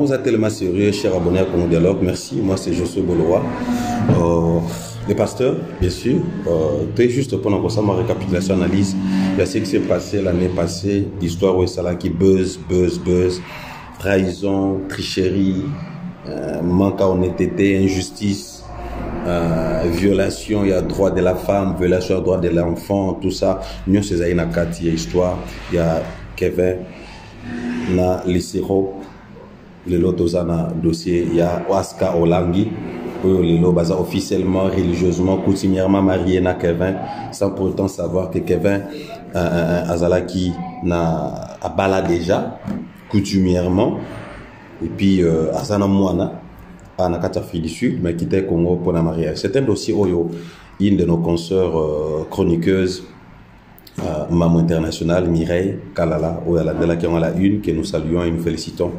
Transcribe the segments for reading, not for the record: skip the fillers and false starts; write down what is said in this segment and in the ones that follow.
Vous êtes tellement sérieux, chers abonnés à Congo Dialogue, merci. Moi, c'est José Boloa, le pasteur, bien sûr. Très juste pendant ça, ma récapitulation, analyse, il y a ce qui s'est passé l'année passée, l'histoire où ça qui buzz, trahison, tricherie, manque à honnêteté, injustice, violation, il y a droit de la femme, violation, droit de l'enfant, tout ça. Nous, c'est Zainakati, il y a histoire, il y a Kevin, na Lissero. Le lot Azana dossier, il y a Aska Olangi, le lot baza officiellement, religieusement, coutumièrement marié na Kevin, sans pourtant savoir que Kevin Azalaki na abala déjà coutumièrement, et puis Azana Mouana à Nakata fille du Sud, mais quittait le Congo pour la mariage. C'est un dossier oyo, une de nos consoeurs chroniqueuses, maman internationale Mireille Kalala, qui est la une, que nous saluons et nous félicitons.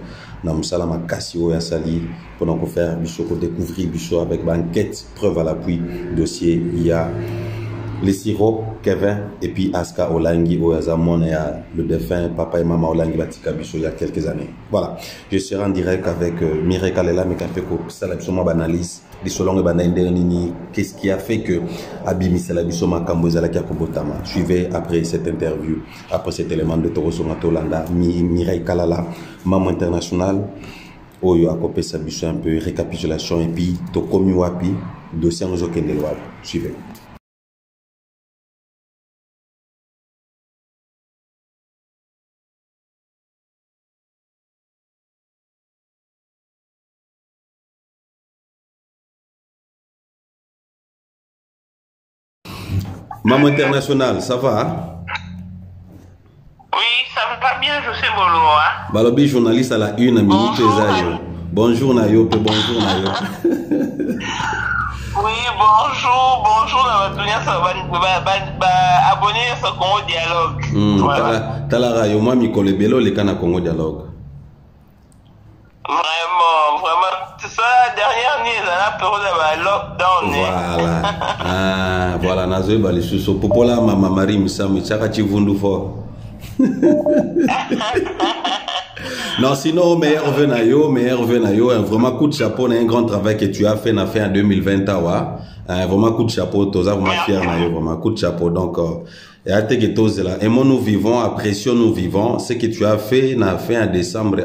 Namsalama Kassio et Asali pour nous faire découvrir Bissot avec enquête, preuve à l'appui, dossier. Il y a les sirops, Kevin et puis Aska Olangi, le défunt, papa et maman Olangi, Batika Bissot il y a quelques années. Voilà, je serai en direct avec Mireille Kalala, mais qui a fait que ça absolument banalise. Qu'est-ce qui a fait que Abimi Salabiso Makamboza qui a Kobotama? Suivez après cette interview, après cet élément de Toro Somato Landa, Mireille Kalala, maman internationale, Oyo Akopé Sabiso un peu récapitulation et puis Tokomi Wapi, dossier en Zokende Wab. Suivez. Maman internationale, ça va? Oui, ça va bien, José Boloa. Balobi, journaliste à la une, Mini Tesayo. Bonjour, Nayo, bonjour, Nayo. Oui, bonjour, abonnez à Congo Dialogue. Talara, yo, moi, Mikole Belo, les canards Congo Dialogue. Vraiment, c'est ça, dernière nuit, la période de lockdown. Voilà, voilà, Nazoé, les sous popola, maman Marie, Missam, Tchakati, Vundoufo. Non, sinon, meilleur venayo, vraiment coup de chapeau, un grand travail que tu as fait en 2020, vraiment coup de chapeau, tu as vraiment fier, vraiment coup de chapeau, donc. Et moi, nous vivons, apprécions, nous vivons, ce que tu as fait, na fin en décembre,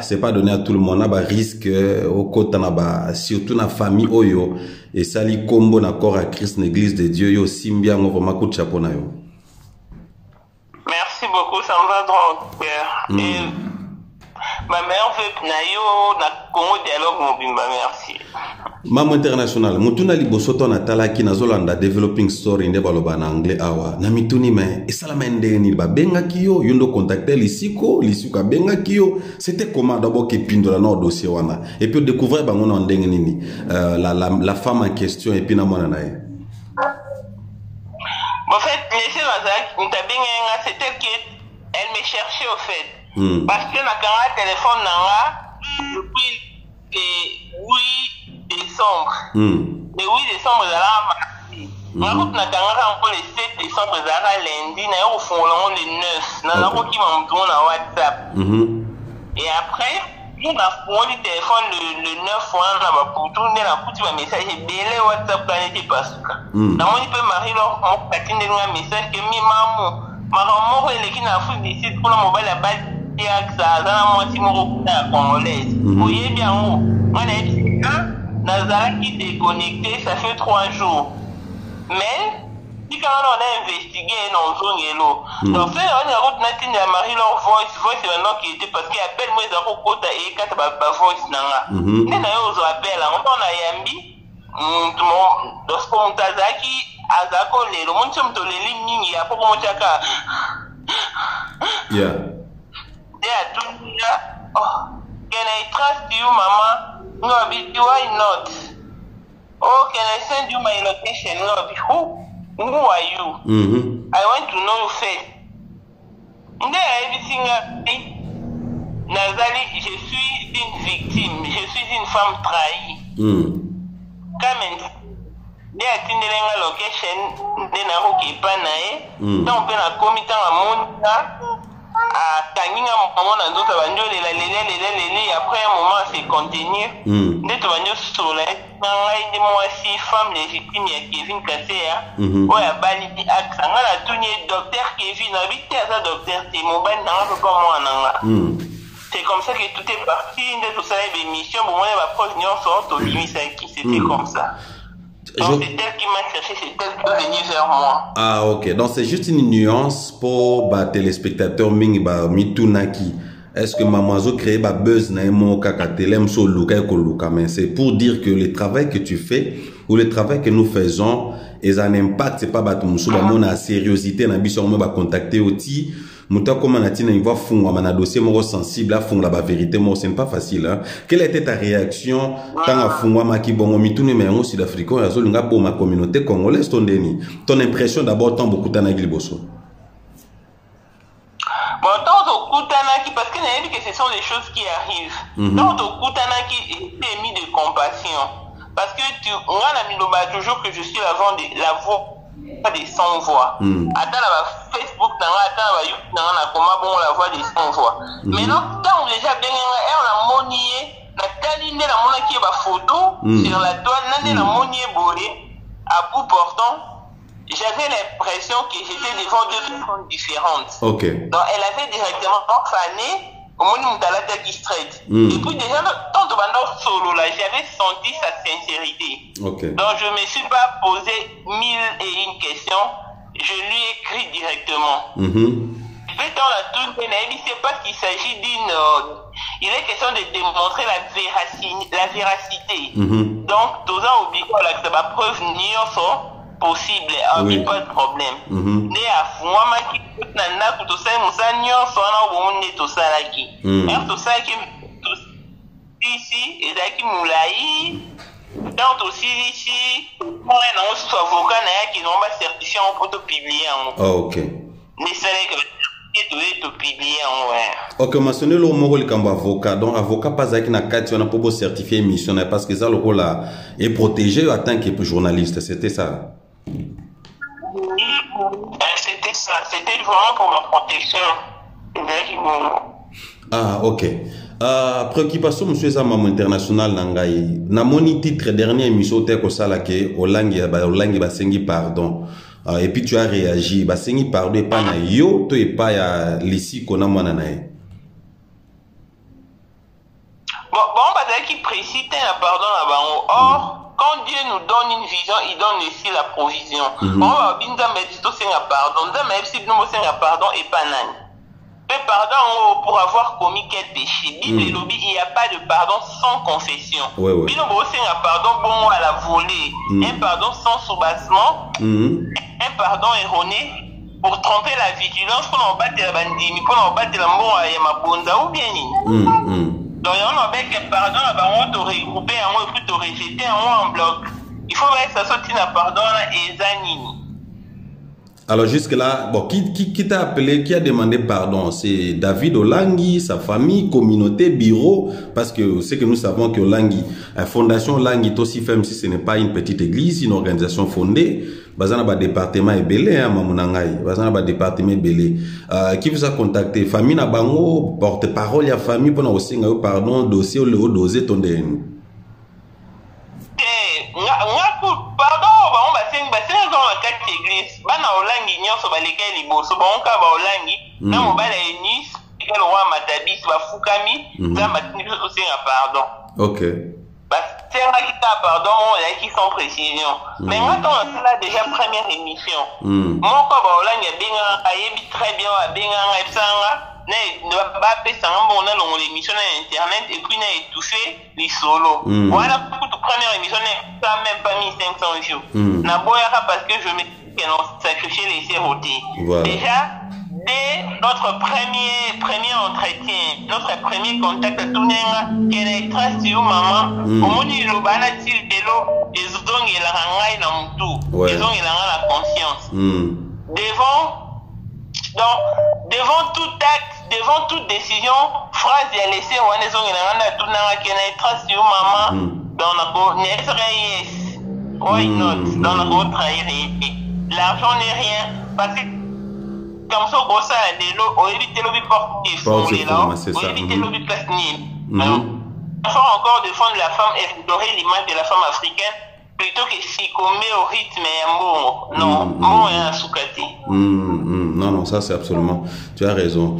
c'est pas donné à tout le monde, on a des risques, au côté, surtout dans la famille, oyo, et ça, les combo, d'accord, à Christ, l'église de Dieu, yo, simbia, on vraiment coup de chapeau, na yo. Merci beaucoup, ça me va droit au cœur. Ma mère veut nayo, na Congo Dialogue, mon bimba, merci. Maman internationale, mutuna libosoto na talaki na Zolanda developing story nde baloba na anglais awa. Na mituni me esala mende ni ba benga kiyo yundo contacter lisiko benga kiyo. C'était comment d'abord que pindola na dossier wana. Et puis découvrir bango na ndenge nini la femme en question et puis na mwana nae. En fait, monsieur Mazak, ntabenga c'était que elle me cherchait au fait parce que na kanga téléphone nanga depuis que décembre. Le 8 décembre, c'est là mardi. Ma route n'a encore le 7 décembre, c'est là lundi. N'a au fond le 9. N'a pas qui m'a montré na WhatsApp. Et après, on a pris le téléphone le 9 on pour tourner la couture un message et belé WhatsApp quand il était passé. N'a mon peu Marie leur on patine un message que mi maman elle qui n'a foutu d'ici pour la mobile à base et ça dans moitié mon congolaise. Vous voyez bien on est Nazara qui s'est connecté, ça fait 3 jours. Mais, si quand on a investigué, on a vu. Donc, on a retenu à Marie-Laure voice, c'est un nom qui était parce qu'il appelle moi, ils ont côté et 4 voice. Mais on a appelé, on a yambi, lorsqu'on a Tazaki, Azako, le monde s'est mis, il y a pas comme Chaka. Yeah. Et à tout le monde, oh, qu'elle ait trace de maman. No, but why not? Oh, can I send you my location? No, but who are you? I want to know your face. Then everything Nazali, je suis une victime. Je suis une femme trahie. Come and they attended a location. Then I hope you pan aye. Then on peut la commettre à mon après un moment c'est contenu. Moi si femme légitime Kevin Kassé docteur Kevin habite à docteur mon. C'est comme ça que tout est parti, tout ça est l'émission, pour moi, ma proche n'y en sort, lui, c'était comme ça. Donc, c'est elle qui m'a cherché, c'est elle qui est venue vers moi. Ah, ok. Donc, c'est juste une nuance pour bah, téléspectateurs, mingi, bah, mitounaki. Est-ce que Mamazo crée bah, buzz, naïmo, kakatelem, so, luka, koluka, mais c'est pour dire que le travail que tu fais, ou le travail que nous faisons, ils ont un impact, c'est pas, bah, on a sérieuxité, on a besoin de contacter aussi. Mouta comment Natina il va fondre un dossier moro sensible à fondre la vérité moro c'est pas facile hein. Quelle était ta réaction quand à fondre ma qui bon mi tourner mais on sud-africain et azol nga pour ma communauté congolaise ton deni ton impression d'abord tant beaucoup tana gliboso. Bon tant beaucoup tana qui parce que n'a dit que ce sont les choses qui arrivent. Tant beaucoup tana qui est mis de compassion parce que tu on a mis le toujours que je suis avant de la voix des sans voix. Attends la Facebook dans la YouTube dans la comment bon la voix des sans voix. Maintenant tant déjà bien on a monié la taline la mona qui va photo sur la toile nande la monié boré à bout portant j'avais l'impression que j'étais devant deux personnes différentes. OK. Donc elle avait directement fané au moment de la tag straight. Et puis déjà tant de bande solo là j'avais senti sa sincérité. Okay. Donc je me suis pas posé 1001 questions, je lui ai écrit directement. Dans la toute pénale, c'est parce qu'il s'agit d'une il est question de démontrer la véracité. Donc tous en obligé là que la preuve n'y sont possible, pas de problème. Mais à moi ma qui n'a pas tout ça, nous ça n'y sont là où on est tout ça là qui. Tout ça qui ici et là qui moulaï. Donc aussi ici, on a aussi avocat qui n'ont pas certifié en photo publiée. Ok. Mais c'est vrai que tout publié en ouais. Ok, mentionné le mot le cambo avocat. Donc avocat pas avec na carte, on a pas beau certifié missionnaire parce que ça le rôle là est protégé en tant que journaliste. C'était ça. C'était ça. C'était vraiment pour ma protection. Ah ok. Préoccupation, monsieur Zamam international Nangaï. Na moni titre dernier émission au Salake, Olangi Basengi pardon. Et puis tu as réagi, Basengi pardon et pas na yo, toi et pas ya l'ici qu'on a mananae. Bon, parce qu'il précise un pardon là-bas. Or, quand Dieu nous donne une vision, il donne aussi la provision. On va bien dire tout c'est un pardon, mais si nous c'est un pardon et pas nan. Pardon pour avoir commis quel péché. Bible lobby, il n'y a pas de pardon sans confession. Bible c'est un pardon bon à la volée, un pardon sans soubassement, un pardon erroné pour tromper la vigilance pour en battre la bandimi, pour en battre la mort à Yamabonda ou bien ni. Donc on a bien que pardon avant de regrouper, avant de plutôt rejeter, avant en bloc. Il faut que ça sorte un pardon et zanini. Alors jusque-là, bon, qui t'a appelé, qui a demandé pardon? C'est David Olangi, sa famille, communauté, bureau, parce que c'est que nous savons que Olangi, la fondation Olangi est aussi ferme si ce n'est pas une petite église, une organisation fondée. Bazana ba département ebelé, hein, mamounangai. Bazana ba département ebelé. Qui vous a contacté? Famille na bango, porte-parole ya famille, pour nous aussi, pardon, dossier, le haut dosé, ton DNA. Ok. C'est là qui t'a pardon, là qui sont précisions. Mais moi, quand on a déjà première émission, mon papa Olangi a bien, très bien, on a l'émission internet et puis on a étouffé les solos. Voilà pour toute première émission, on n'a même pas mis 500 jours. Parce que je me que nous sacrifier les érotés. Voilà. Déjà, dès notre premier entretien, notre premier contact à tout n'est qu'elle est trace sur maman, au moment où le balatil de l'eau, les autres et la rangaille dans tout, les autres et la conscience. Devant tout acte, devant toute décision, phrase et laisser, on est les autres et la rangaille dans tout n'est qu'elle est trace sur maman, dans la connaissance, dans la trahir. L'argent n'est rien, parce que comme ça au sein des lots on évite les lobbies portifs c'est ça encore défendre la femme et redorer l'image de la femme africaine plutôt que si qu'on met au rythme un mot non un soukati non, ça c'est absolument. Tu as raison.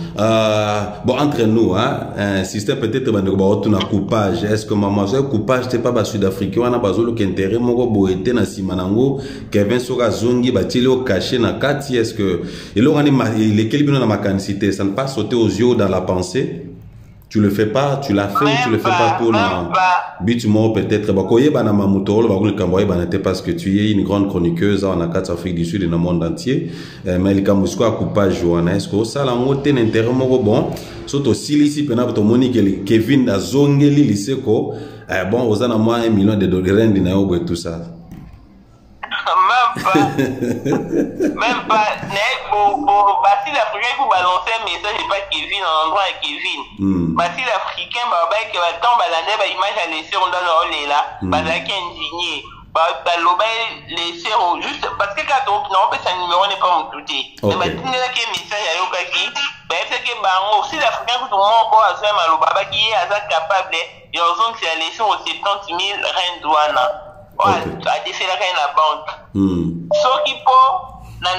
Bon, entre nous, hein, si c'était peut-être un coupage, est-ce que maman, un coupage, c'est pas sud-africain, on a besoin de l'intérêt, mon été na Simanango, Kevin Sora Zungi, Batile au caché, Nakati, est-ce que. Et là, il est quel dans ma canicité, ça ne pas sauter aux yeux dans la pensée. Tu le fais pas, tu l'as fait, tu le fais pas pour but peut-être bakoye bana mamutolo bagule kamboye bana te parce que tu es une grande chroniqueuse en Afrique du Sud et dans le monde entier mais le kamusko akupa joana est-ce que ça la ngote n'intérêt moko bon soto silisi pena to monique Kevin da zongeli liseko bon ozana moi 1 million de dollars dinayo et tout ça même pas si l'Africain vous balance un message et pas Kevin en endroit à Kevin si l'Africain qui va tomber la image à laisser on donne le là qui indigné laisser juste parce que quand on peut son numéro n'est pas monté mais un message à Yokaki c'est que si l'Africain vous demande encore à faire malobaba qui est à capable et en zone c'est à laisser aux 70 000 rand douane. A déféré la banque. Ceux qui peuvent, ceux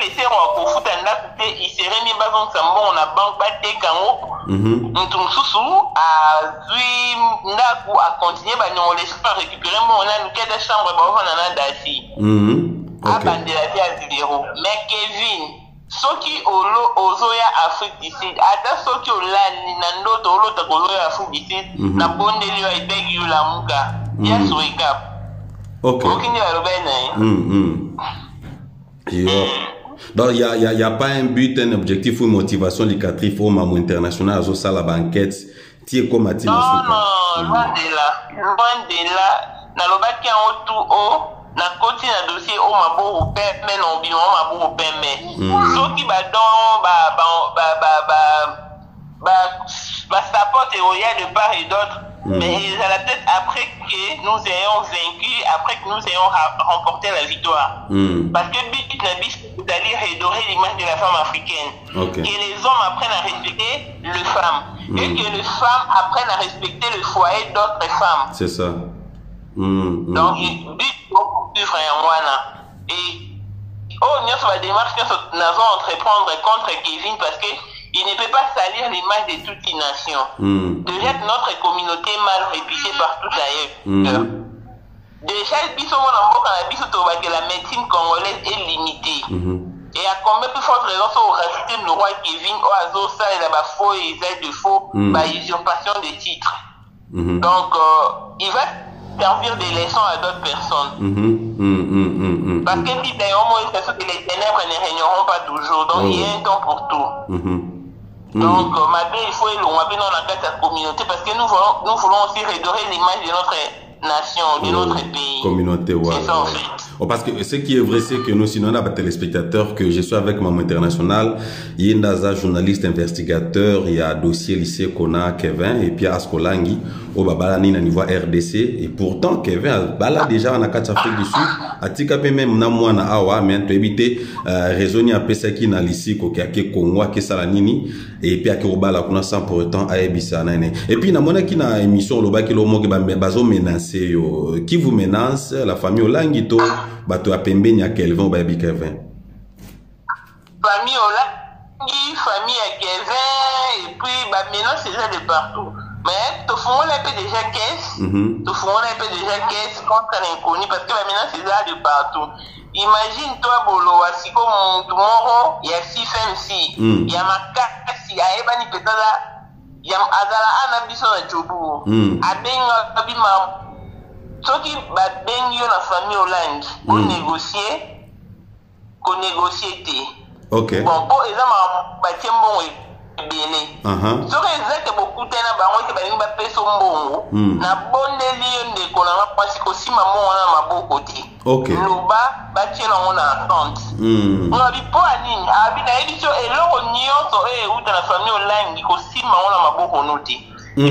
laissés en fout un acte, ils seraient mis bas en sambon, la banque battait quand on tombe sous à continuer, on laisse pas récupérer, on a une quête de chambre, on en a d'assis. À bande de la vie à zéro. Mais Kevin, ceux qui ont l'Ozoya Afrique du Sud, à ceux qui ont l'autre Ozoya Afrique du Sud, la bonne de l'Oya et Begyu la Mouka. Yes, wake up. Ok. Donc, il n'y a pas un but, un objectif ou une motivation licatrice au Mamou International, à ça la banquette, tiens comme à tirer. Non, loin de là. Loin de là. Dans le bac, il y a un tout haut, dans le côté, dans le dossier, on m'a beau au père, mais non, on m'a beau au père, mais. Ceux qui battent, s'apportent et regardent de part et d'autre. Mais ils allaient peut-être après que nous ayons vaincu, après que nous ayons remporté la victoire. Parce que le but d'aller redorer l'image de la femme africaine. Que les hommes apprennent à respecter les femmes. Et que les femmes apprennent à respecter le foyer d'autres femmes. C'est ça. Donc, le but est beaucoup plus vraiment. Et nous avons la démarche que nous allons entreprendre contre Kevin parce que. Il ne peut pas salir l'image de toute une nation. Déjà, notre communauté mal réputée partout ailleurs. Déjà, la médecine congolaise est limitée. Et à combien plus forte raison, on rajoute le roi Kevin, Oazo, ça, et là-bas, faux, et ils de faux, usurpation des titres. Donc, il va servir des leçons à d'autres personnes. Parce que si d'ailleurs, les ténèbres ne régneront pas toujours. Donc, il y a un temps pour tout. Donc, il faut éloigner la communauté parce que nous voulons aussi redorer l'image de notre nation, de notre pays. Communauté, ouais. C'est ça, en fait. Parce que ce qui est vrai, c'est que nous, sinon, on a des téléspectateurs que je suis avec Maman International. Il y a Ndaza, journaliste, investigateur, il y a dossier lycée qu'on a, Kevin, et puis Aska Olangi, au Babalani, à niveau RDC. Et pourtant, Kevin, là, déjà, on a 4 Afrique du Sud. À Tikapé, même, on a moins à Awa, mais on peut éviter, raisonner à Pesaki, dans lycée, Kokiake, Kongwa, Kesalanini, et puis à Kirobala, qu'on a sans pour autant à Ebisanane. Et puis, on a qui na émission, l'Oba, qui l'Omo, qui bazo menacé, qui vous menace, la famille Olangi, to. Bato apembe nya Kelvin ou baby Kelvin. Famille Olangi, famille à Kelvin et puis maintenant c'est ça de partout. Mais te font la paix déjà caisse, contre l'inconnu parce que maintenant c'est ça de partout. Imagine toi Boloa si comme Moro, il y a 6 femmes, il y a ma carte si a ebani petala, il y a azala anabiso na jobu. Abenga babima ceux qui battent la famille Hollande pour négocier, Bon, pour exemple, bon Bénin. Ceux qui ont beaucoup de temps, ils ont Et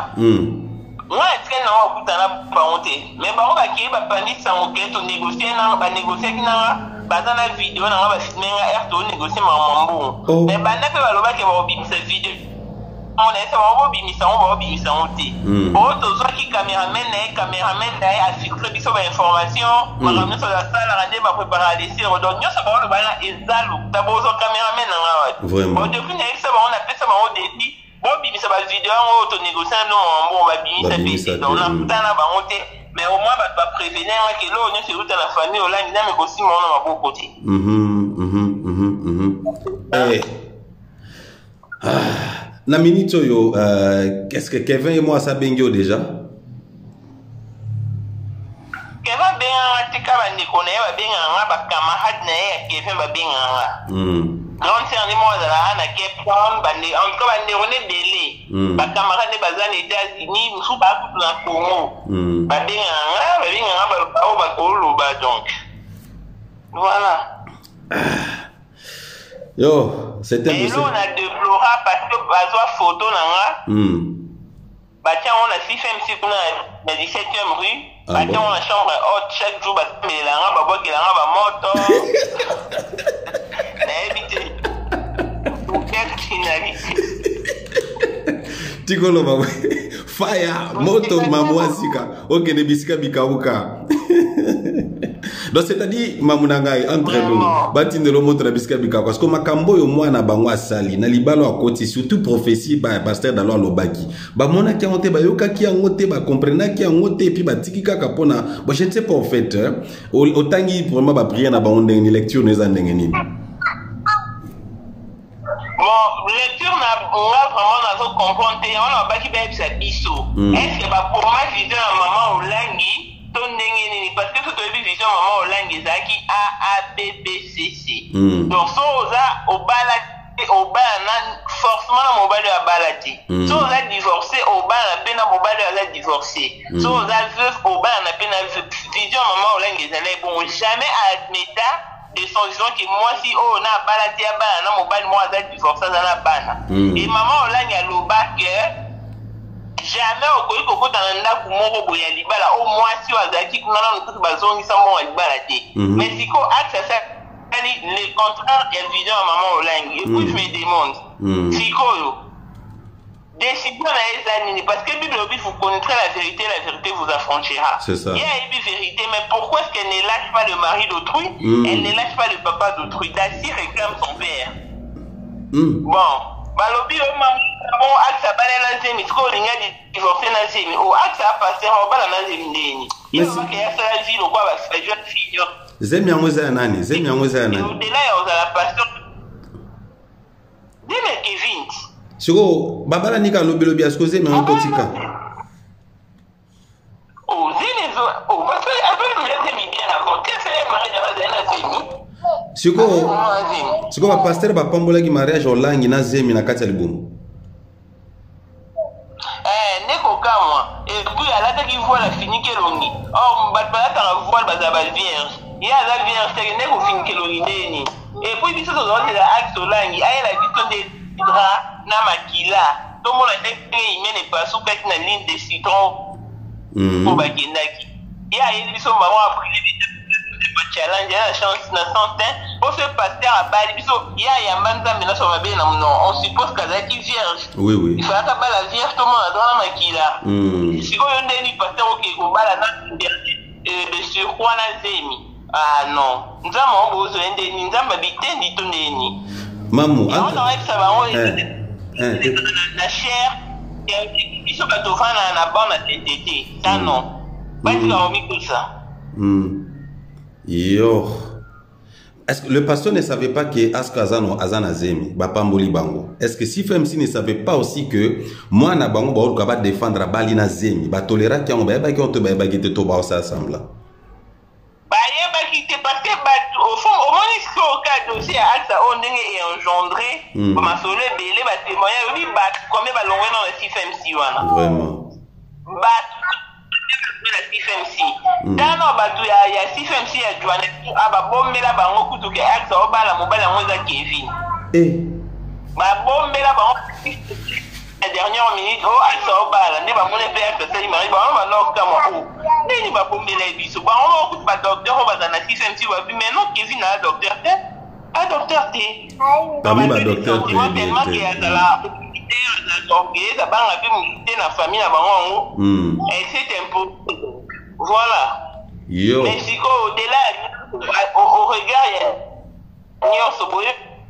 puis, Moi, est-ce qu'elle n'a pas honte? Mais par contre, qui va paniquer sans aucun ton négocier, va négocier qui n'a pas dans la vidéo, n'a pas filmé un air négocier ma mambo. Mais bah n'a pas le bac qui va obéir cette vidéo. On est ça va obéir ça, on va obéir ça honte. Autre soit qui caméraman d'ailleurs a filtré des informations, m'a ramené sur la salle, la radio va préparer les séries. Donc nous ça va le balan et zalo. D'abord sur caméraman n'a pas. Vraiment. On devine ça va on appelle ça on défi. Bon, bibi, ça va vidéo, on négocier, non, on va bibi, ça donc là, putain, là, on va mais au moins, on va prévenir que là, on est sur route à la famille, on a négocié, mais on a beau côté. La minute, qu'est-ce que Kevin et moi, ça bengio déjà? Kevin, ben, tu as dit qu'on est bien en bas, camarade, Kevin va bien en bas. Non, c'est un immense à la Cape Town, encore un déroulé délai. Parce que camarade des Bazan et États-Unis, nous sommes pas tous dans le Congo. Donc. Voilà. Yo, c'était bien. Et nous, on a déploré parce que Bazoa photo, bah tiens, on a 6ème circuit, la 17ème rue. Bah tiens, on a chambre haute chaque jour, parce que la rame, bah bois qu'il a mort. Tikolo mama fire moto mamwasika ok ne bisika bikauka donc c'est-à-dire mamunangai entre nous batine le moto na bisika bikauka parce que makambo yo mwana bango asali na libalo akoti surtout prophétie ba pasteur Dalo lobaki ba mona ki angote ba yoka ki angote ba comprendre ki angote puis ba tikika kapona ba je ne sais pas en fait otangi vraiment ba prier na ba onde ni lecture neza ndengeni. Bon, lecture, on va vraiment nous confronter. On va qui va être sa biseau. Est-ce que pour moi, vision à maman Olangi, parce que tout le vision maman Olangi, c'est qui A B B C C. Donc ça, au balade, au balade, forcément mon balade à balader. Ça, on a divorcé, au balade, peine à mon balade à divorcer. Ça, on a veuf, au balade, peine à vision maman Olangi, c'est bon, jamais admettre. Ils sont disant que moi si on a baladé à ban, non mon ban moi j'ai divorcé dans la ban. Et maman Olangi a le bac que jamais au côté qu'on dans un lac où mon robot y a libéré au moins si on a dit que maintenant nous tous basons ils sont morts libérés. Mais si qu'on a ça c'est le contraire évident à maman Olangi. Et puis je me demande si qu'on décidons les années parce que la Bible vous connaîtrez la vérité vous affranchira. C'est ça. Il y a une vérité, mais pourquoi est-ce qu'elle ne lâche pas le mari d'autrui, elle ne lâche pas le papa d'autrui? Tassi réclame son père. Bon. Balobi au maman axa balé nazemi ko linga divorcer nazemi au axa passer au bala nazemi ndeni. Il faut que ça la vie le quoi va se faire fille. Zemi angoza nani? Zemi angoza nani? Au delà il y a la pasteur. Dis mais Kevin. Siko babala nika lobelo bia skozé mais on potika. Oh zinezo oh parce que après vous êtes bien avant que c'est le mariage dans la zemi. Siko ba pasteur ba pambola ki mariage Olangi na zemi na kati album. Neko kama et puis alata ki voilà fini ke longi. Oh mbapala ta voile bazaba vierge. Ya la vierge te neko fini ke longi deni. Et puis biso zo la acte Olangi ay la biso de Dra, Namakila, tout le monde a été pas sous la ligne de citron pour Baguenaki. Il y a une mission maman après le challenge, il y a la chance dans centaine. Pour ce pasteur à Bali, il y a un mandat, mais là, ça va bien. On suppose qu'elle est vierge. Oui, oui. Il faut qu'elle soit la vierge, tout le monde a droit à Namakila. Si on est un pasteur qui est au bas, le surcroît à Zemi. Ah non, nous avons besoin de nous habiter, ni tout le Maman, la chair, ils sont pas devant la bande à TTT. Ça non. Pas tu as remis tout ça. Yo. Est-ce que le pasteur ne savait pas que Askazano Azana Zemi, Bapamboli Bango? Est-ce que si FMC ne savait pas aussi que moi na Bango Baoul Kaba défendre à Balina Zemi, ba tolera qui on baïba qui on te baïba qui te toba ça ensemble? Parce que au fond, au moins ils sont au cas dossier à Alsa on est engendré, ma soeur belé, ma témoignage, oui, bah combien va l'envoyer dans le système si voilà. Vraiment. Bah le système si. Dans nos bateaux, il y a système si à Joanne, ah bah bon mais là bah on coûte que Alsa au bas la mobile à Moza Kevin. Eh. Bah bon mais là bah on les dernières minutes, oh, à ça, bah, ne va pas les faire, parce qu'il m'arrive, on va leur faire mon coup. Mais il va pas me les bisous. Bah, on va écouter docteur, on va dans la système, tu vas plus. Maintenant, Kevin a un docteur, un docteur, t'es. Bah, oui, docteur, t'es. Tellement qu'il y a la possibilité d'organiser, ça va enlever la famille avant, et c'est un peu. Voilà. Yo. Mais si au-delà, au regard, il y a ce bruit.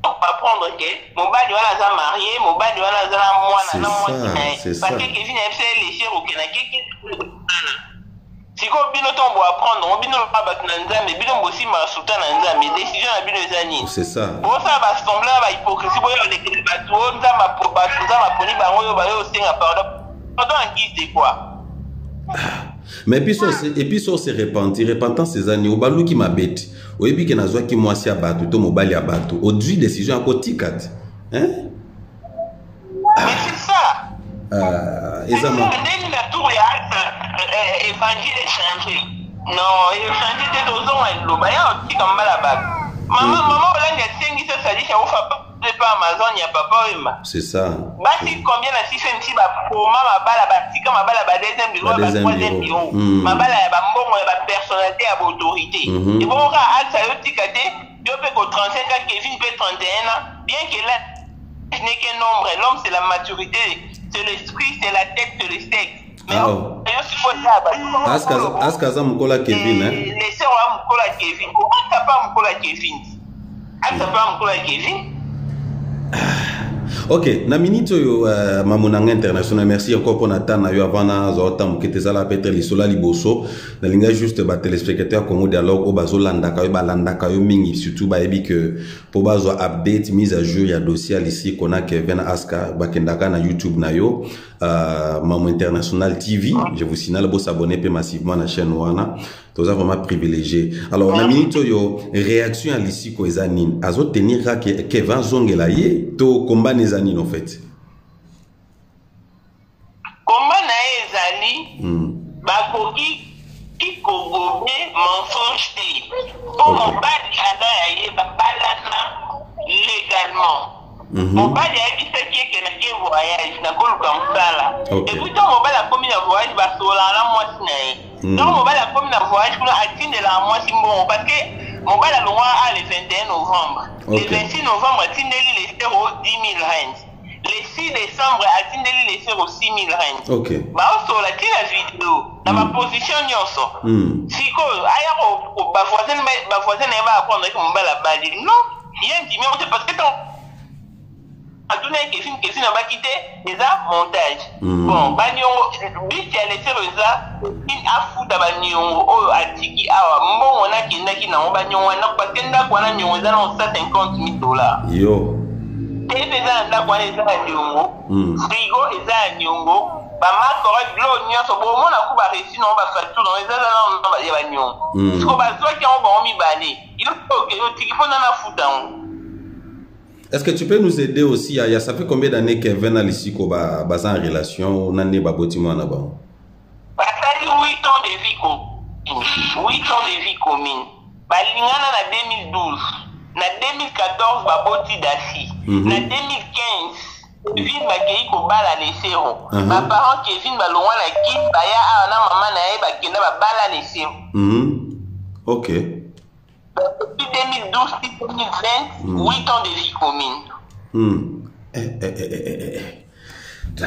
Pas prendre que mon bal de la marié, mon bal de la moine, c'est ça. Parce que Kevin a fait les chers au Canada. Si on bino tombe à prendre, on bino pas battre Nanza, mais bino aussi m'a soutenu Nanza, mais décision à bino Zani. C'est ça. Bon, ça va sembler à l'hypocrisie. Bon, on est que les bateaux, on va probattre, on va poni, on va aussi en pardon. Pardon, en guise de quoi? Mais puis ça se répandit, répandant ces années, au balou qui m'a bête. Au début, il y a des qui m'ont assis à battre, tout mon bal à battre. Au début, décision à côté, hein? Mais c'est ça. Exactement. La tour est évangile échangé. Non, échangé des dosons et de l'eau. Il y a un petit comme mal à battre. Maman, on a 5 qui se salient, ça vous fait pas. Pas Amazon, il y a papa. C'est ça. Bah, si combien la 6 centimes pour moi, ma balle à bâti, comme ma balle à deuxième bureau, ma troisième bureau. Ma balle à la bombe, ma personnalité à l'autorité. Et bon, on a hâte, ça y est, petit cadet, Dieu peut que 35 ans, Kevin peut 31 ans, bien que là, je n'ai qu'un nombre. L'homme, c'est la maturité, c'est l'esprit, c'est la tête, c'est le sexe. Mais on a aussi quoi ça, bah, Askaza Moukola Kevin, hein. Laissez-moi Moukola Kevin. Comment ça pas Moukola Kevin? Ah, ça pas Moukola Kevin? Ok, na minute mamonanga international, merci encore pour Nathan na yo avana zota mukete za la petre li sola liboso na linga juste ba téléspectateurs comme dialogue obazolanda ka yo balanda ka yo mingi surtout ba ebi que pour bazo update mise à jour ya dossier ici qu'on a Kevin Aska bakendaka na YouTube na yo Maman International TV, je vous signale pour s'abonner massivement à la chaîne Wana. Tout ça vraiment privilégié. Alors, la minute, yo réaction à l'issue que Zanine. Azo tenira que Kevin Zongelaye, to combat Zanine en fait. Combat Zanine, Bakoki, qui corroborait mensonge. Pour combattre Zanine, balana légalement. Mon bal est ce qui est que le voyage n'a pas comme ça. Et pourtant, mon bal a commis un voyage parce que la moitié. Non, mon bal a commis un voyage pour atteindre la moitié. Parce que mon bal a loin à le 21 novembre. Le 26 novembre, atteindre les 10 000 rands. Le 6 décembre, atteindre les 6 000 rands. Ok. Bah, on la vidéo. Dans ma position, si ma voisine va apprendre que mon bal a balayé. Non, il y a un dimanche parce que ton. En tout cas, Kevin n'a pas quitté les montage. Bon, Bagnon, lui qui a laissé le ça, il a foutu à Bagnon, à Tiki, à Mon, on a qui n'a qui n'a pas Bagnon, parce qu'il n'a pas Bagnon, on a $50,000. Yo. Et les gens n'ont pas les agneaux, frigo les agneaux, Bama correct, l'eau n'y a pas de bon, on a coupé la réussite, on va faire tout dans les agneaux, on va les agneaux. Ce qu'on va faire, c'est qu'on va m'y balayer. Il faut qu'on a foutu. Est-ce que tu peux nous aider aussi à ça fait combien d'années Kevin a ici qu'on base en relation on a né babotimo en avant? Bah ça dit 8 ans de vie commune. 8 ans de vie commune. Bah l'ingana na 2012, na 2014 baboti d'assis, na 2015 Kevin bah qui qu'on bala les séros. Bah parents Kevin bah loin la quitte bah ya a na maman na e bah qui na bah bala les séros. Ok. Depuis 2012, 2020, 8 ans de vie commune.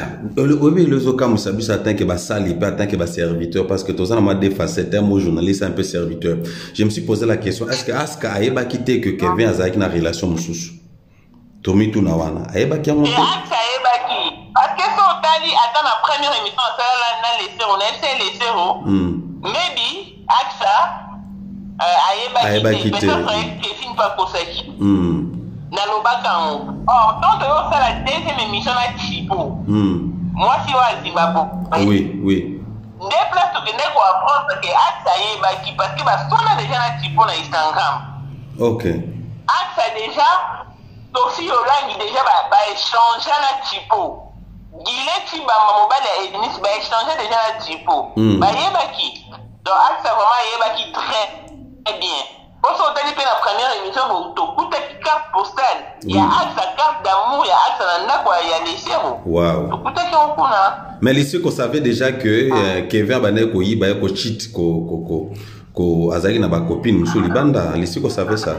Le Zokam, Moussabu, ça atteint que va sali, pas atteint que va serviteur, parce que tous en m'a défacé, un mot journaliste, un peu serviteur. Je me suis posé la question, est-ce que Aska a éba quitté que Kevin Azaki n'a relation moussous? Tomi Tounawana, a éba qui a monté? Parce que son tali attend la première émission, ça là, les zéros, les zéros. Maybe, Aska. Aïeba qui te Kevin pas pour ça qui or tant que ça la deuxième émission à Chibo moi si on Zimbabwe oui des places que n'est qu'on apprend parce que Aïeba qui parce que bah on a déjà la Chibo na Instagram ok Aïeba déjà Sophie Olangi déjà va échanger la Chibo Guillet Chiba maman bala Ednis va échanger déjà la Chibo Aïeba qui donc Aïeba vraiment Aïeba qui traite. Eh bien, pour sortir la première émission, vous avez une carte postale. Il y a sa carte d'amour, il y a Wow. Mais les ceux qu'on savait déjà que Kevin Banek Oyi Banek Oyi cheat ko Azali na ba copine sur Libanda, les ceux qu'on savait ça.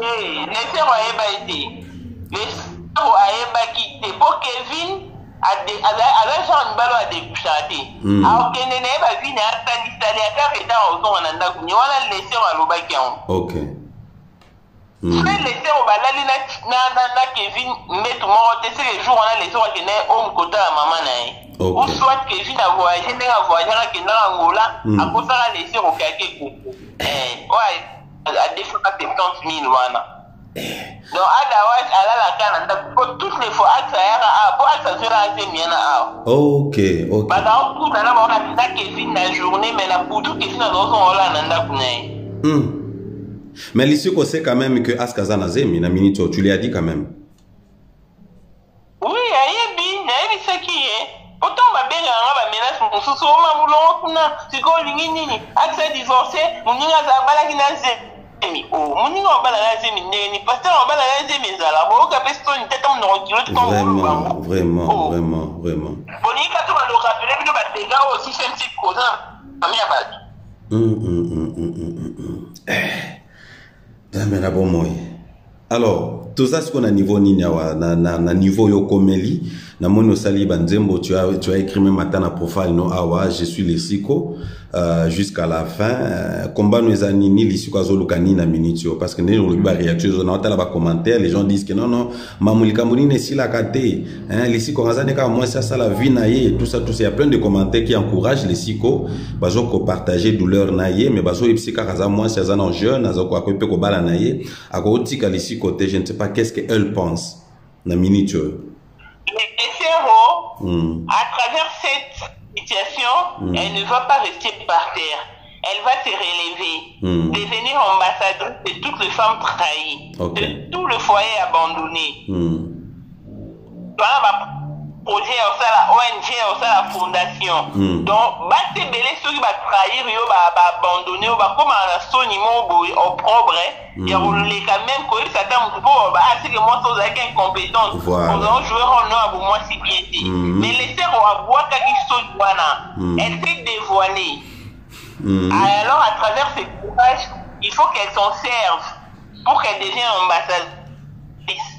Eh, les ceux pour Kevin à la chambre balo à découcher. Alors que Nene va venir à Tanistali à Kaveta au son en Andakou. Ni voilà les ceux à l'Obakian. OK. Okay. Mais l'issue qu'on sait quand même que Askazana Zemi, tu lui as dit quand même. Oui, il y a qui est. Autant ma belle menace, nous sommes à c'est qu'on l'unit, accès divorcé, on n'y a pas la guinazé. On n'y a pas la zémi, ni pas la zémi, on n'y a pas la zémi, vraiment, vraiment, vraiment, vraiment. On n'y a pas de rappeler que le dégât aussi, c'est un petit cousin. Alors, tout ça ce qu'on a niveau Ninawa, na niveau Yokomeli, na mono sali banzembo, tu as écrit même matin à profile no awa, je suis les siko jusqu'à la fin. Combat nous a ni les siko azolukani na minutio parce que nous le réactions, on a entendu là-bas commentaire, les gens disent que non mamulikamouni ne si la katé, hein les siko razaneka moins ça la vie naie tout ça il y a plein de commentaires qui encouragent les siko, bazo ko partager douleur naie mais bazo ipsika raza moins ça en jeune, azoko akope ko bala naie, akotika les siko je ne sais pas qu'est-ce qu'elle pense dans la minute. Les cerveaux, à travers cette situation, elle ne va pas rester par terre. Elle va se relever, devenir ambassadrice de toutes les femmes trahies, de tout le foyer abandonné. Projet la ONG la fondation donc batte belé ceux qui va trahir yo va abandonner va comme la soni mo au propre il y a les quand même que ça t'a pour assez que moi sans avec incompétence on va jouer en noir pour moi si bien mais les sœurs à boire qui sont voilà elle s'est dévoilée alors à travers ces courage il faut qu'elle s'en serve pour qu'elle devienne ambassadrice.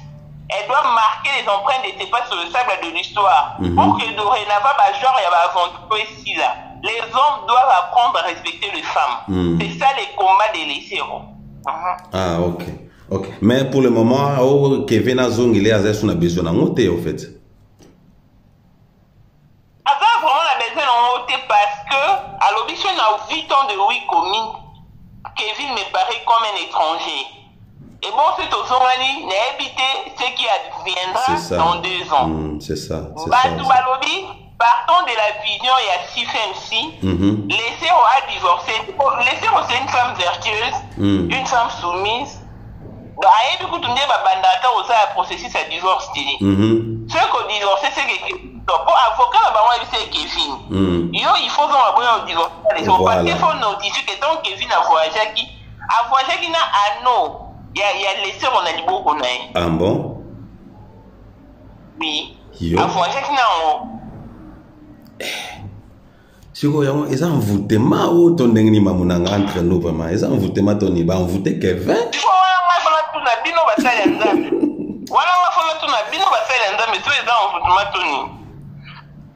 Elle doit marquer les empreintes de ses pas sur le sable de l'histoire. Pour que dorénavant, genre, il y a aventure ici, là. Les hommes doivent apprendre à respecter les femmes. C'est ça les combats des laissés-ros. Ah, ok. Mais pour le moment, Kevin Azong, il est à son besoin d'en monter, au fait. Avant, vraiment, la besoin d'en monter parce que, à l'objection, on a 8 ans de oui commis. Kevin me paraît comme un étranger. Et bon, c'est au Somali, n'a évité ce qui adviendra dans 2 ans. C'est ça. Batubalobi, partant de la vision, il y a 6 femmes-ci. Les Séro a divorcé. Les Séro, c'est une femme vertueuse, une femme soumise. Donc, à Ebi Koutoumé, Babandata, on a un processus à divorce. Ceux qui ont divorcé, c'est que. Donc, pour avocat, c'est Kevin. Il faut avoir un divorce. Parce qu'il faut notifier que tant Kevin a voyagé, il n'a un nom. Il y a les sœurs, on a dit beaucoup. Ah bon? Oui. Yo. Ils ont envoûté ma ou ton dengni mamounanga entre nous vraiment. Ils ont envoûté ma toni. Bah envoûté Kevin.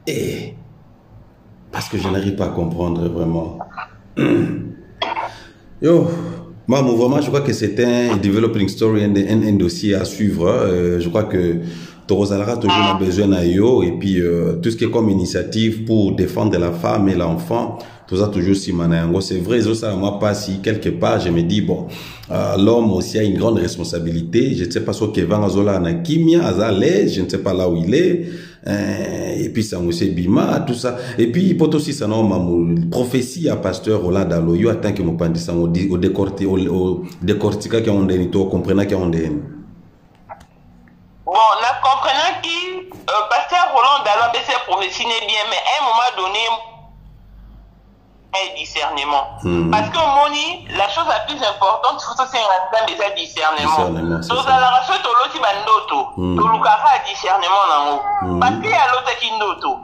Eh. Parce que je n'arrive pas à comprendre vraiment. Yo. Maman, vraiment, je crois que c'est un developing story, un dossier à suivre. Je crois que Torozalara toujours a besoin d'Ayo et puis tout ce qui est comme initiative pour défendre la femme et l'enfant, tout ça toujours si manango. C'est vrai, ça moi pas si quelque part je me dis bon, l'homme aussi a une grande responsabilité. Je ne sais pas ce que Kevin Azola Nakimia Azale, je ne sais pas là où il est. Et puis ça monsieur Bima tout ça et puis il peut aussi ça non mamou prophétie à Pasteur Roland Dalo yo attend que mon pandissa au décorté au décortica qui on donne tout comprenant qui on donne bon la comprenant qui Pasteur Roland Dalo mais c'est prophétie n'est bien mais à un moment donné un discernement parce que moni la chose la plus importante c'est un discernement. Discernement. Touloukara a discernement en haut. Parce qu'il y a l'autre qui nous tout.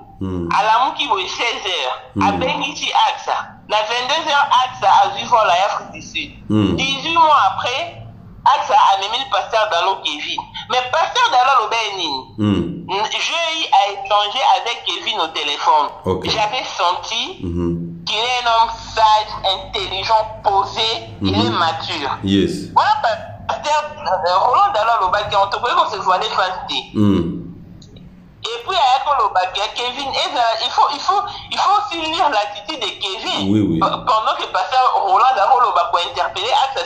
À l'amour qui est 16h, à Benguiti AXA, à 22h AXA à Zuivola, l'Afrique du Sud. 18 mois après, AXA a nommé le Pasteur Dalo Kevin. Mais Pasteur Dalo Bénin, j'ai eu à échanger avec Kevin au téléphone. Okay. J'avais senti qu'il est un homme sage, intelligent, posé, il est mature. Yes. Voilà, Pasteur Roland Dalo Kevin, on te voyait qu'on se voilait face. Et puis, avec Kevin, il faut aussi lire l'attitude de Kevin. Oui, oui. Pendant que Pasteur Roland Dalo a interpellé Axa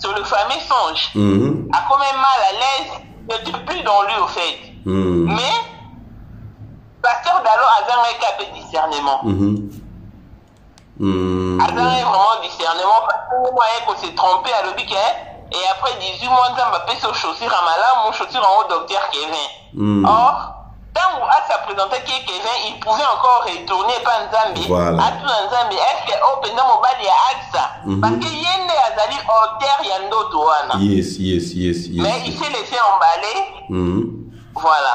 sur le fameux songe. A quand même mal à l'aise, n'était plus dans lui, au fait. Mais, Pasteur Dalo a un cap de discernement. A vraiment discernement, parce que moi, qu'on s'est trompé à l'obique. Et après 18 mois, on m'a payé aux chaussures à Malin, mon chaussure en haut, docteur Kevin. Or, quand Axa présentait Kevin, il pouvait encore retourner par Nzambi. Voilà. À tout Nzambi, est-ce que pendant mon bal, il y a Axa? Parce qu'il y a des hauteur, il y a d'autres. Yes. Mais il s'est laissé emballer. Voilà.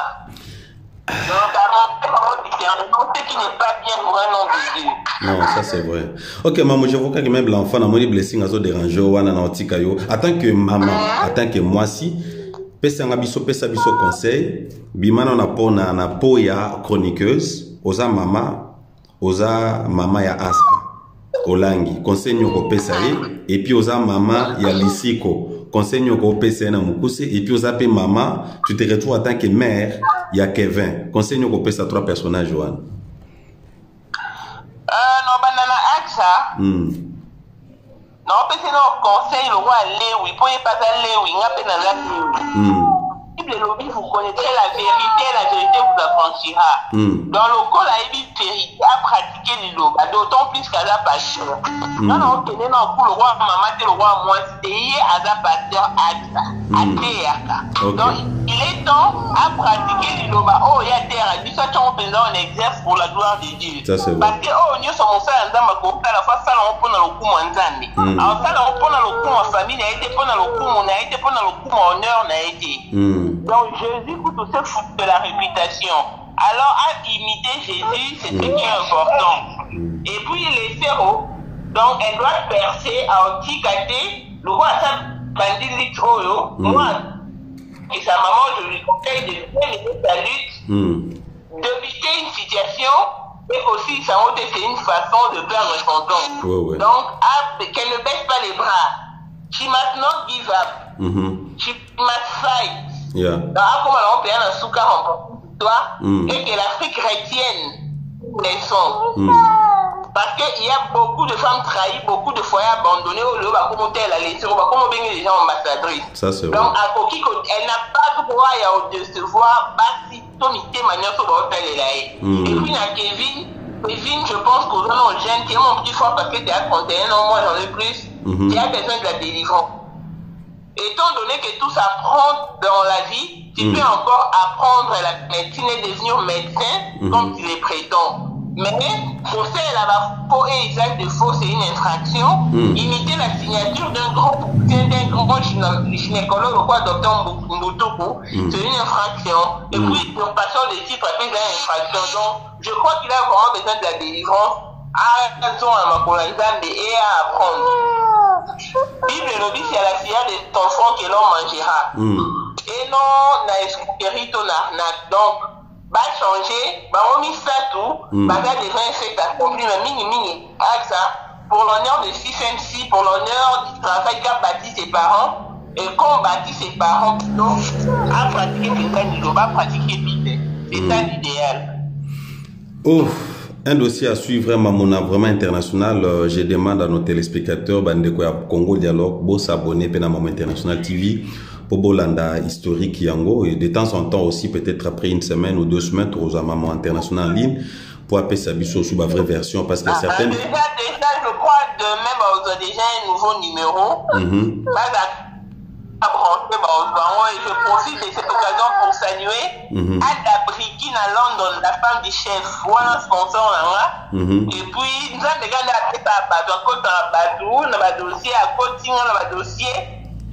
Donc, avant, ce qui n'est pas bien pour un homme de Dieu. Non, ça c'est vrai. Ok, maman, je vois que même l'enfant a des blessings, a dérangé, ou a attends que maman, attends que moi si. Pesa biso conseil. Bimana na po ya chroniqueuse. Oza mama ya Aska Olangi. Conseil nyoko pesa ye. Et puis oza mama ya Lisiko. Conseil nyoko pesa na mukuse. Et puis oza pe mama, tu te retrouves en tant que mère ya Kevin. Conseil nyoko pesa trois personnages Joanne. Non, parce que nos conseils, le roi Léoui, pour ne pas aller Léoui, il n'y a pas de vous connaîtrez la vérité vous affranchira. Dans le cas, il y a une vérité à pratiquer l'eau, d'autant plus qu'à la pasteur. Non, tenez, non, pour le roi, maman, c'est le roi, moi, c'est à la pasteur, à terre. Donc, il est temps à pratiquer l'eau, oh, il y a terre, il y a ça, on exerce pour la gloire de Dieu. Parce que, oh, nous sommes en Zambako, à la fois, ça, on prend le coup, mon Zambé. Alors, ça, on prend le coup, en famille, on a été prendre le coup, on a été prendre le coup, en honneur, on a été. Donc Jésus, tout se fout de la réputation. Alors à imiter Jésus, c'est ce qui est important. Et puis les féraux, donc elle doit percer à anticater le roi Saint-Bandit Oyo. Moi et sa maman, je lui conseille de mener sa lutte, d'éviter une situation, mais aussi ça a été une façon de perdre son temps. Donc qu'elle ne baisse pas les bras. She must not give up. She must fight. Et que l'Afrique retienne les sons. Parce qu'il y a beaucoup de femmes trahies, beaucoup de foyers abandonnés au lieu de commenter la lecture, comment bénir les gens ambassadrices. Donc, à Koki, elle n'a pas le droit de se voir si ton idée manière sur votre télé. Et puis, à Kevin, je pense qu'au nom de Jeanne, qui est mon petit frère, parce que tu as compté un an, moi j'en ai plus, tu as besoin de la délivrance. Étant donné que tout s'apprend dans la vie, tu peux encore apprendre la médecine et devenir médecin comme tu le prétends. Mais pour celle-là, faux et usage de faux, c'est une infraction. Imiter la signature d'un grand gynécologue, quoi, docteur Moutoko, c'est une infraction. Et puis, nous passons des titres avec une infraction. Donc, je crois qu'il a vraiment besoin de la délivrance à la façon à ma et à apprendre. Bible lobby, c'est la fière de ton front que l'on mangera. Et non, na escroquerie ton arnaque. Donc, va changer, va remis ça tout, va garder 27 à comprendre, mini, AXA, pour l'honneur de 6MC, pour l'honneur du travail qu'a bâti ses parents, et qu'on bâtit ses parents, donc, à pratiquer quelqu'un de l'eau, va pratiquer vite. C'est ça l'idéal. Ouf. Un dossier à suivre, Mamona, vraiment international. Je demande à nos téléspectateurs, Bandekoya Congo Dialogue, beau s'abonner à Maman International TV, pour Bolanda historique Yango. Et de temps en temps aussi, peut-être après une semaine ou 2 semaines, aux Maman International en ligne, pour appeler sa biseau sous la vraie version. Parce que certaines. Déjà, je crois que demain, vous avez déjà un nouveau numéro. Et je profite de cette occasion pour saluer Ada Briki à London, la femme du chef, voilà ce qu'on sent. Et puis, nous avons regardé à Badou, on a dossier à Cotignan, on a dossier.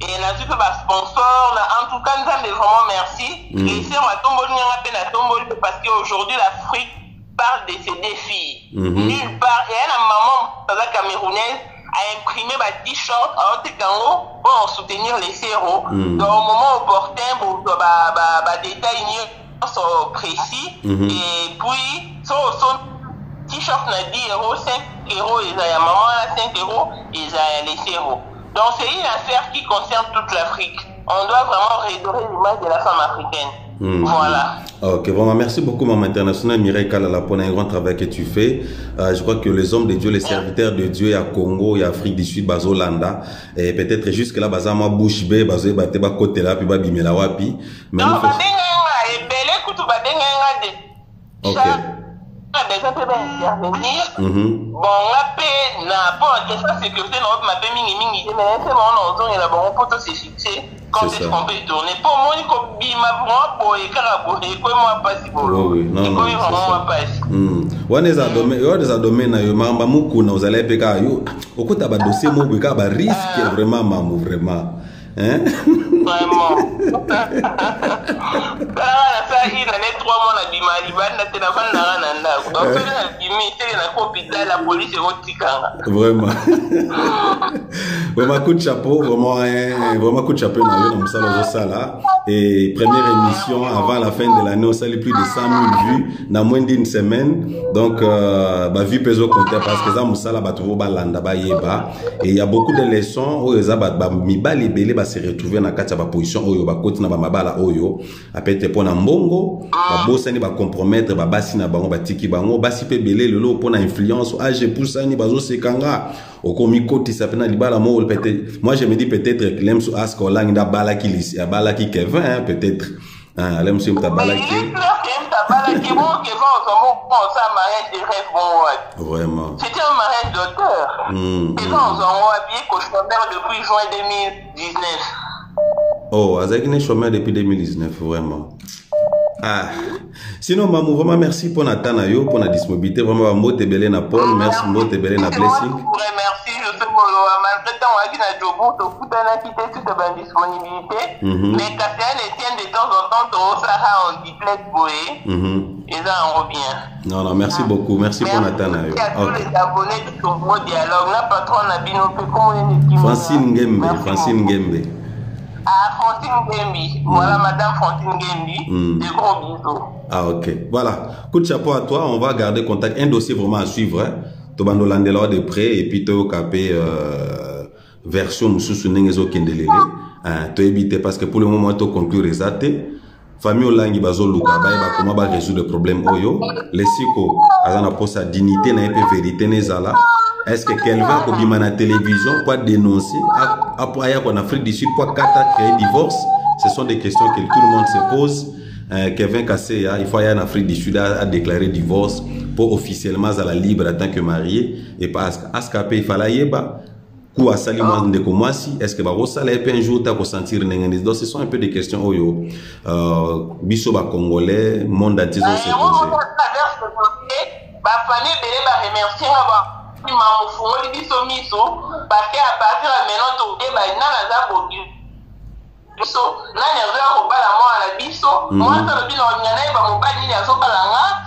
et na vu pas sponsor en tout cas nous vraiment merci et c'est on a tombé à peine à tomber parce qu'aujourd'hui l'Afrique parle de ses défis nulle part et elle a maman la camerounaise a imprimé ma t-shirt en Técango pour soutenir les héros donc au moment opportun pour détail précis et puis son t-shirt n'a dit héros 5 euros ils a maman 5 euros ils a les héros. Donc c'est une affaire qui concerne toute l'Afrique. On doit vraiment redorer l'image de la femme africaine. Voilà. Ok, bon, merci beaucoup Maman Internationale Mireille Kalala pour un grand travail que tu fais. Je crois que les hommes de Dieu, les serviteurs de Dieu, il y a Congo, il y a Afrique du Sud, Bazolanda, et peut-être jusque là, Bazama Bouchbe, Bazoé Bateba Kotela, puis Babimela Wapi. Mais non, Badenga, et Belé Koutou Badenga, déjà peut intervenir. Bon, la paix n'a pas la question de sécurité, ma paix mingi, mais c'est mon nom, il a bon poteau se fixer quand est-ce qu'on peut tourner. Pour moi, il faut que ma pour et carabou, et quoi moi pas si bon. Oui, non, non, non. On est à domaine, Mamba Moukouna, vous allez pécar, au côté d'un dossier, Moubeka, risque vraiment, Mamou, vraiment. Hein? Vraiment. Vraiment. Vraiment coup de chapeau, vraiment coup de chapeau et première émission avant la fin de l'année, on s'est plus de 100 000 vues dans moins d'une semaine. Donc vue peso compter parce que ça musala batouvo balanda bayeba et il y a beaucoup de leçons où les abats mibali belé ba se retrouver dans quatre position oyo ba côté na ba mabala oyo apete pona mbongo ba bossa ni ba compromettre ba basi na bango ba tiki bango basi pe belé lelo pona influence age poussa ni bazo sekanga au komi koti ça pena libala mo peut-être moi je me dis peut-être que l'aime sous Aska Olangi da balaki lisi ya balaki Kevin peut-être ah l'aime sous ta balaki Kevin on ça mariage de rêve bon vraiment c'était un mariage d'auteur et ça on s'en habillé cauchemar depuis juin 2019. Oh, Azagine chômeur depuis 2019, vraiment. Ah. Sinon, maman, vraiment merci pour la tanayo, pour la disponibilité. Vraiment, mot et belé na Paul, merci mot et belé na blessing. Merci, José Boloa. Malgré tant on a dit na Jobo, tout coup d'un acquitté toute la disponibilité. Mais quand elle tienne de temps en temps, au Sahara, on dit plaide boé. Et là, on revient. Non, non, merci beaucoup, merci pour la tanayo. Merci à tous les abonnés du nouveau dialogue. La patronne a bien opé comme une Francine Guembe, Francine Guembe. Ah, Francine Guembe. Voilà, Madame Francine Guembe. Des gros bisous. Ah, ok. Voilà. Coup de chapeau à toi. On va garder contact. Un dossier vraiment à suivre. Tobando Landela de près. Et puis, tu as capé version Moussou Nengezo Kendelele. Tu as évité parce que pour le moment, tu as conclu Résaté. Famille Olangi Bazo Lukaba. Comment va résoudre le problème Oyo? Les Siko. Azana pour sa dignité. N'a pas vérité. Nezala. Est-ce que quelqu'un qui a la télévision pour dénoncer, en Afrique du Sud, pour créer un divorce? Ce sont des questions que tout le monde se pose. Kevin Kassé, il faut aller en Afrique du Sud à déclarer divorce pour officiellement à la libre en tant que marié et pas à ce qu'il fallait. Est-ce que Barosala peut un jour ressentir une donc ce sont un peu des questions oyo. Bisoba Congolais, monde entier se pose.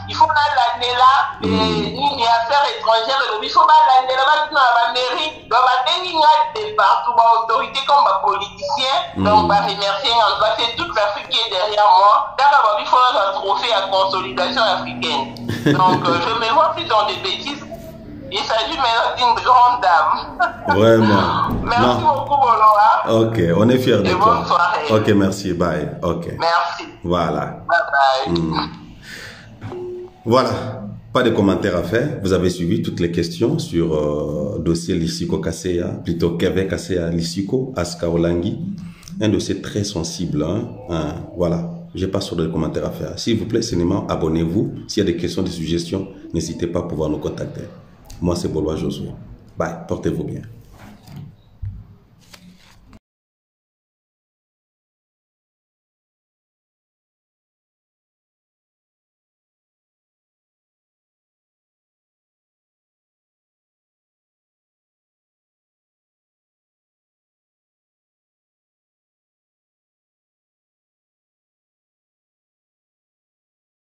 Il faut l'année là, une affaire étrangère, il faut l'année là, la mairie, il partout, autorité comme politicien, donc remercier, on va faire toute l'Afrique qui est derrière moi, d'abord il faut un trophée à consolidation africaine. Donc je me vois plus dans des bêtises. Il s'agit maintenant d'une grande dame. Vraiment. Merci beaucoup, Boloa. Ok, on est fiers de toi. Bonne soirée. Ok, merci, bye. Ok. Merci. Voilà. Bye bye. Voilà. Pas de commentaires à faire. Vous avez suivi toutes les questions sur dossier Lissiko Kaseya, plutôt Kevin Kaseya Lissiko, Aska Olangi. Un dossier très sensible. Voilà. Je n'ai pas sur de commentaires à faire. S'il vous plaît, seulement abonnez-vous. S'il y a des questions, des suggestions, n'hésitez pas à pouvoir nous contacter. Moi, c'est Boloa Josué. Bye, portez-vous bien.